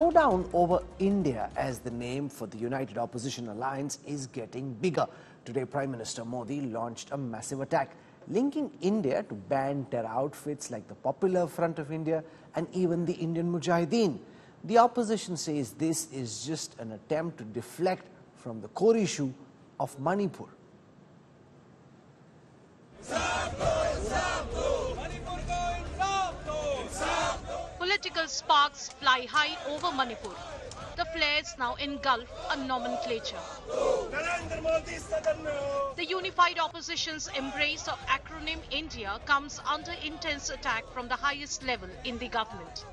Showdown over India as the name for the United Opposition Alliance is getting bigger. Today, Prime Minister Modi launched a massive attack, linking India to banned terror outfits like the Popular Front of India and even the Indian Mujahideen. The opposition says this is just an attempt to deflect from the core issue of Manipur. Political sparks fly high over Manipur. The flares now engulf a nomenclature. The unified opposition's embrace of acronym India comes under intense attack from the highest level in the government.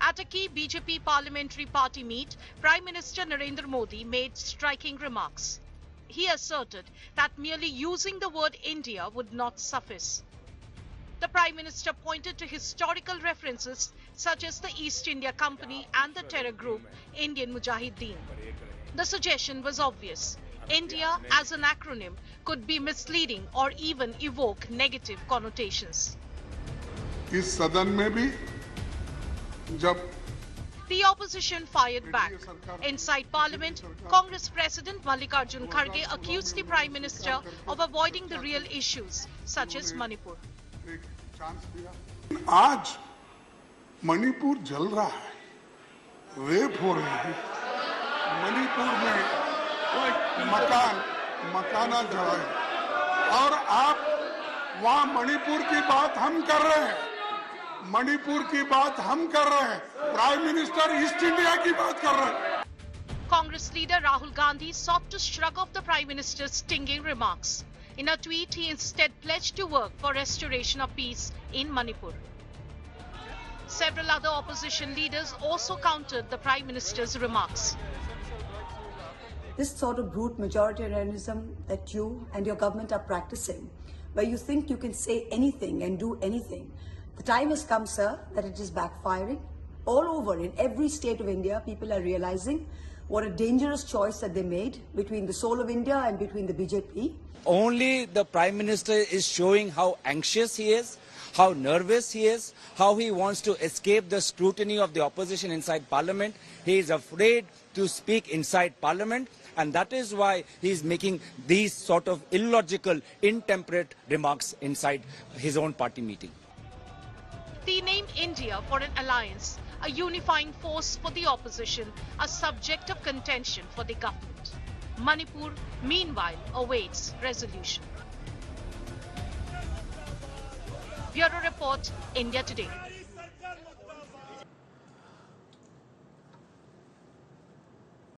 At a key BJP parliamentary party meet, Prime Minister Narendra Modi made striking remarks. He asserted that merely using the word India would not suffice. The Prime Minister pointed to historical references such as the East India Company and the terror group Indian Mujahideen. The suggestion was obvious. India as an acronym could be misleading or even evoke negative connotations. The opposition fired back. Inside Parliament, Congress President Mallikarjun Kharge accused the Prime Minister of avoiding the real issues such as Manipur. आज मणिपुर जल रहा है, rape हो रहे हैं, मणिपुर में मकाना जला है, और आप वहाँ मणिपुर की बात हम कर रहे हैं, प्राइम मिनिस्टर ईस्ट इंडिया की बात कर रहे हैं। Congress leader Rahul Gandhi sought to shrug off the Prime Minister's stinging remarks. In a tweet, he instead pledged to work for restoration of peace in Manipur. Several other opposition leaders also countered the Prime Minister's remarks. This sort of brute majoritarianism that you and your government are practicing, where you think you can say anything and do anything, the time has come, sir, that it is backfiring. All over, in every state of India, people are realizing what a dangerous choice that they made between the soul of India and between the BJP. Only the Prime Minister is showing how anxious he is, how nervous he is, how he wants to escape the scrutiny of the opposition inside Parliament. He is afraid to speak inside Parliament, and that is why he is making these sort of illogical, intemperate remarks inside his own party meeting. The name India for an alliance, a unifying force for the opposition, a subject of contention for the government. Manipur, meanwhile, awaits resolution. Bureau Report, India Today.